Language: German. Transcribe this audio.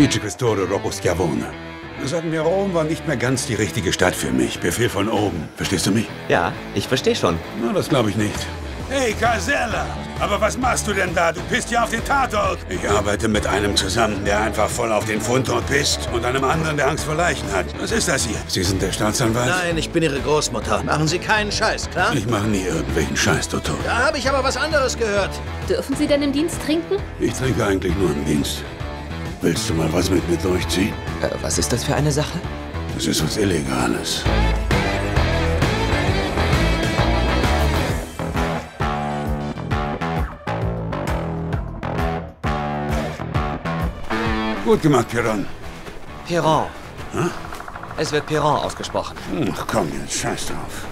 Vicequestore Rocco Schiavone. Sagen wir, Rom war nicht mehr ganz die richtige Stadt für mich. Befehl von oben. Verstehst du mich? Ja, ich verstehe schon. Na, das glaube ich nicht. Hey, Casella! Aber was machst du denn da? Du pisst ja auf den Tatort! Ich arbeite mit einem zusammen, der einfach voll auf den Fundort pisst und einem anderen, der Angst vor Leichen hat. Was ist das hier? Sie sind der Staatsanwalt? Nein, ich bin Ihre Großmutter. Machen Sie keinen Scheiß, klar? Ich mache nie irgendwelchen Scheiß, Toto. Da habe ich aber was anderes gehört. Dürfen Sie denn im Dienst trinken? Ich trinke eigentlich nur im Dienst. Willst du mal was mit mir durchziehen? Was ist das für eine Sache? Das ist was Illegales. Gut gemacht, Perron. Perron. Hm? Es wird Perron ausgesprochen. Ach komm jetzt, scheiß drauf.